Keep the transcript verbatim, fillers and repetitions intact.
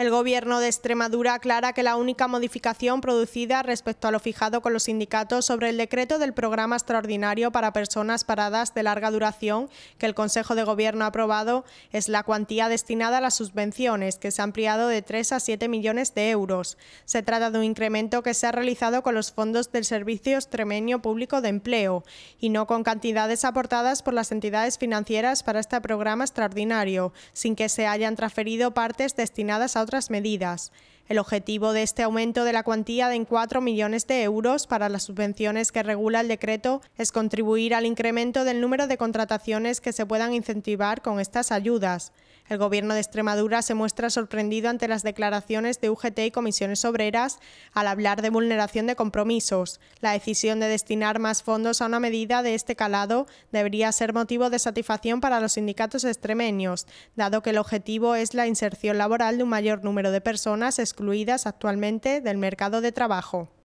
El Gobierno de Extremadura aclara que la única modificación producida respecto a lo fijado con los sindicatos sobre el decreto del programa extraordinario para personas paradas de larga duración que el Consejo de Gobierno ha aprobado es la cuantía destinada a las subvenciones, que se ha ampliado de tres a siete millones de euros. Se trata de un incremento que se ha realizado con los fondos del Servicio Extremeño Público de Empleo y no con cantidades aportadas por las entidades financieras para este programa extraordinario, sin que se hayan transferido partes destinadas a otras medidas. El objetivo de este aumento de la cuantía de cuatro millones de euros para las subvenciones que regula el decreto es contribuir al incremento del número de contrataciones que se puedan incentivar con estas ayudas. El Gobierno de Extremadura se muestra sorprendido ante las declaraciones de U G T y Comisiones Obreras al hablar de vulneración de compromisos. La decisión de destinar más fondos a una medida de este calado debería ser motivo de satisfacción para los sindicatos extremeños, dado que el objetivo es la inserción laboral de un mayor número de personas excluidas actualmente del mercado de trabajo.